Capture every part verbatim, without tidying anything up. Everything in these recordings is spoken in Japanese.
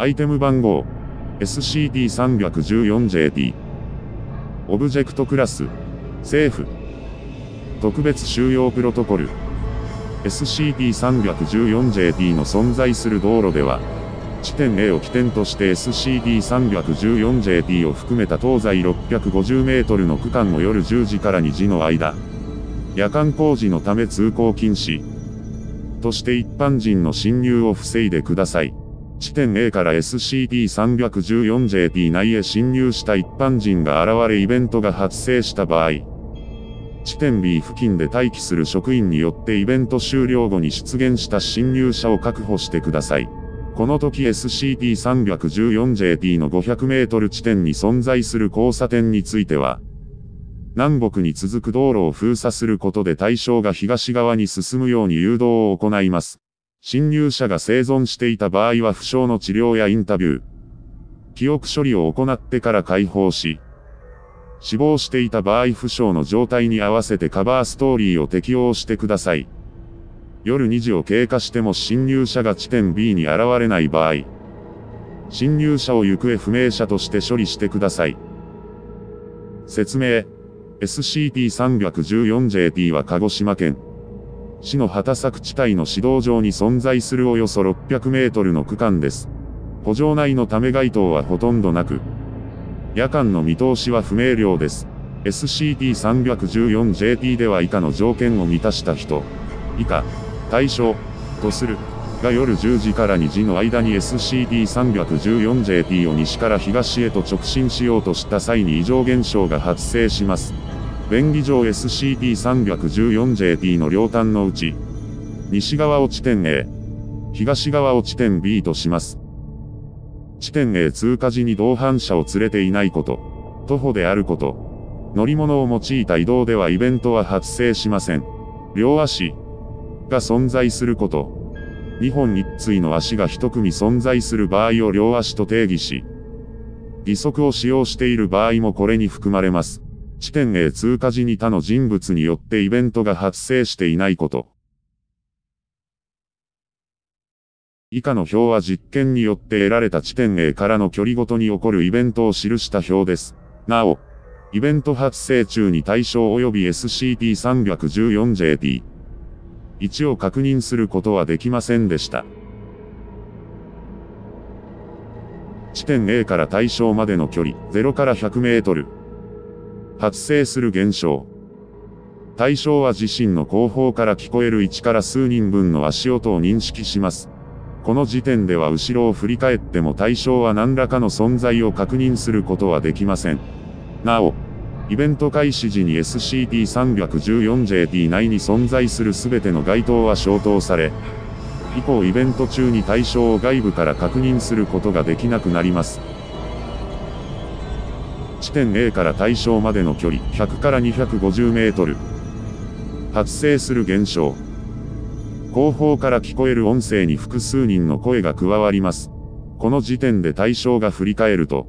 アイテム番号 エスシーピー さんいちよん ジェーピー、 オブジェクトクラスセーフ、特別収容プロトコル エスシーピー さんいちよん ジェーピー の存在する道路では、地点 A を起点として エスシーピー さんいちよん ジェーピー を含めた東西 ろっぴゃくごじゅうメートル の区間を夜じゅうじからにじの間、夜間工事のため通行禁止として一般人の侵入を防いでください。地点 A から エスシーピー さんいちよん ジェーピー 内へ侵入した一般人が現れイベントが発生した場合、地点 B 付近で待機する職員によってイベント終了後に出現した侵入者を確保してください。この時 エスシーピー さんいちよん ジェーピー の ごひゃくメートル 地点に存在する交差点については、南北に続く道路を封鎖することで対象が東側に進むように誘導を行います。侵入者が生存していた場合は負傷の治療やインタビュー、記憶処理を行ってから解放し、死亡していた場合負傷の状態に合わせてカバーストーリーを適用してください。夜にじを経過しても侵入者が地点 B に現れない場合、侵入者を行方不明者として処理してください。説明。エスシーピー さんいちよん ジェーピー は鹿児島県市の畑作地帯の市道上に存在するおよそろっぴゃくメートルの区間です。補助内のため街灯はほとんどなく、夜間の見通しは不明瞭です。エスシーピー さんいちよん ジェーピー では以下の条件を満たした人、以下、対象、とする、が夜じゅうじからにじの間に エスシーピー さんいちよん ジェーピー を西から東へと直進しようとした際に異常現象が発生します。便宜上 エスシーピー さんいちよん ジェーピー の両端のうち、西側を地点 A、東側を地点 B とします。地点 A 通過時に同伴者を連れていないこと、徒歩であること、乗り物を用いた移動ではイベントは発生しません。両足が存在すること、にほんいっついの足がいち組存在する場合を両足と定義し、義足を使用している場合もこれに含まれます。地点 A 通過時に他の人物によってイベントが発生していないこと。以下の表は実験によって得られた地点 A からの距離ごとに起こるイベントを記した表です。なお、イベント発生中に対象及び エスシーピー さんいちよん ジェーピー 一を確認することはできませんでした。地点 A から対象までの距離、ゼロからひゃくメートル。発生する現象。対象は自身の後方から聞こえるいちから数人分の足音を認識します。この時点では後ろを振り返っても対象は何らかの存在を確認することはできません。なお、イベント開始時に エスシーピー さんいちよん ジェーピー 内に存在する全ての街灯は消灯され、以降イベント中に対象を外部から確認することができなくなります。地点 A から対象までの距離ひゃくからにひゃくごじゅうメートル。発生する現象。後方から聞こえる音声に複数人の声が加わります。この時点で対象が振り返ると、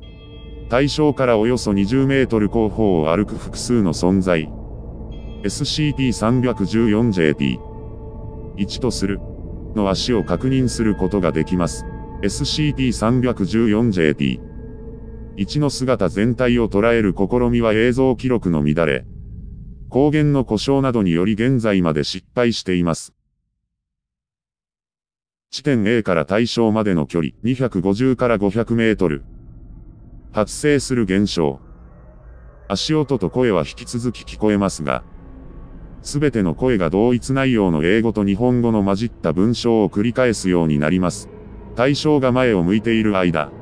対象からおよそにじゅうメートル後方を歩く複数の存在。エスシーピー さんいちよん ジェーピー いち とする、の足を確認することができます。エスシーピー さんいちよん ジェーピー。いちの姿全体を捉える試みは映像記録の乱れ、光源の故障などにより現在まで失敗しています。地点 A から対象までの距離にひゃくごじゅうからごひゃくメートル。発生する現象。足音と声は引き続き聞こえますが、すべての声が同一内容の英語と日本語の混じった文章を繰り返すようになります。対象が前を向いている間、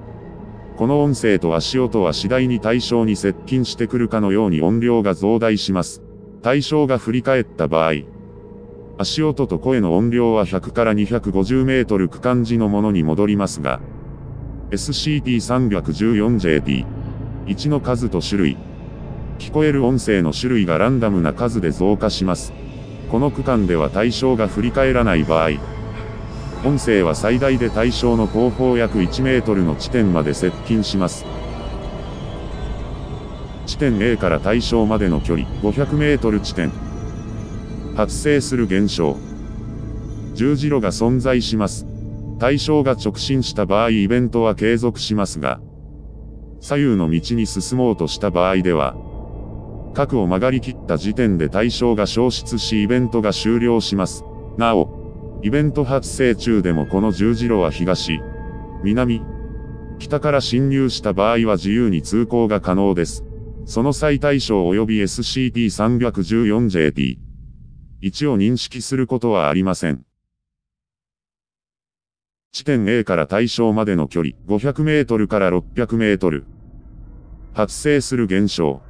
この音声と足音は次第に対象に接近してくるかのように音量が増大します。対象が振り返った場合、足音と声の音量はひゃくからにひゃくごじゅうメートル区間時のものに戻りますが、エスシーピー さんいちよん ジェーピー いち の数と種類、聞こえる音声の種類がランダムな数で増加します。この区間では対象が振り返らない場合、音声は最大で対象の後方約いちメートルの地点まで接近します。地点 A から対象までの距離ごひゃくメートル地点。発生する現象。十字路が存在します。対象が直進した場合イベントは継続しますが、左右の道に進もうとした場合では、角を曲がり切った時点で対象が消失しイベントが終了します。なお、イベント発生中でもこの十字路は東、南、北から侵入した場合は自由に通行が可能です。その際対象及び エスシーピー さんいちよん ジェーピー いちを認識することはありません。地点 A から対象までの距離ごひゃくメートルからろっぴゃくメートル。発生する現象。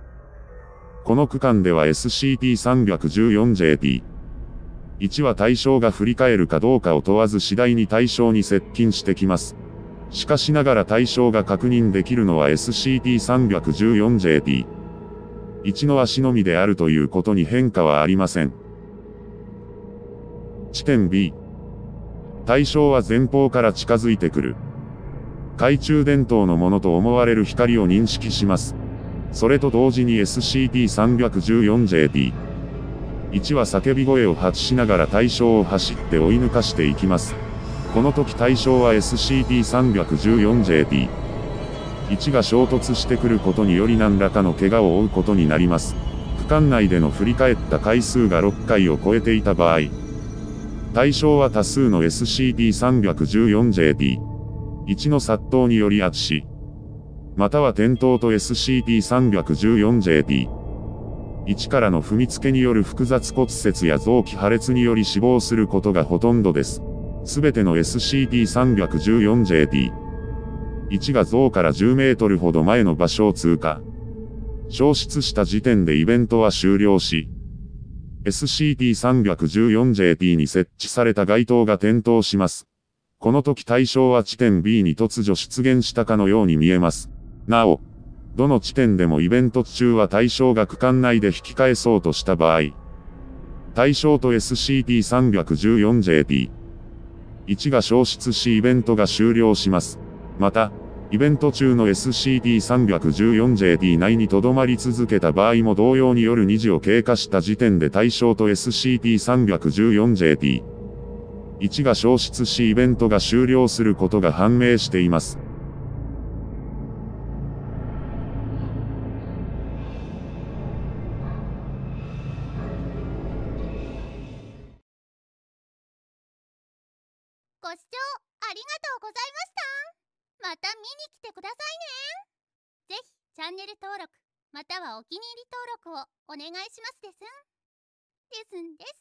この区間では エスシーピー さんいちよん ジェーピー いちは対象が振り返るかどうかを問わず次第に対象に接近してきます。しかしながら対象が確認できるのは エスシーピー さんいちよん ジェーピー いちの足のみであるということに変化はありません。地点 B。対象は前方から近づいてくる。懐中電灯のものと思われる光を認識します。それと同時に エスシーピー さんいちよん ジェーピー いちは叫び声を発しながら対象を走って追い抜かしていきます。この時対象は エスシーピー さんいちよん ジェーピー いちが衝突してくることにより何らかの怪我を負うことになります。区間内での振り返った回数がろっかいを超えていた場合、対象は多数の エスシーピー さんいちよん ジェーピー いちの殺到により圧死、または転倒と エスシーピー さんいちよん ジェーピー いちからの踏みつけによる複雑骨折や臓器破裂により死亡することがほとんどです。すべての エスシーピー さんいちよん ジェーピー いちが像からじゅうメートルほど前の場所を通過。消失した時点でイベントは終了し、エスシーピー さんいちよん ジェーピー に設置された街灯が点灯します。この時対象は地点 B に突如出現したかのように見えます。なお、どの地点でもイベント中は対象が区間内で引き返そうとした場合、対象と エスシーピー さんいちよん ジェーピーいちが消失しイベントが終了します。また、イベント中の エスシーピー さんいちよん ジェーピー 内に留まり続けた場合も同様に夜にじを経過した時点で対象と エスシーピー さんいちよん ジェーピー いちが消失しイベントが終了することが判明しています。ご視聴ありがとうございました。また見に来てくださいね。ぜひチャンネル登録またはお気に入り登録をお願いしますですん。ですんです。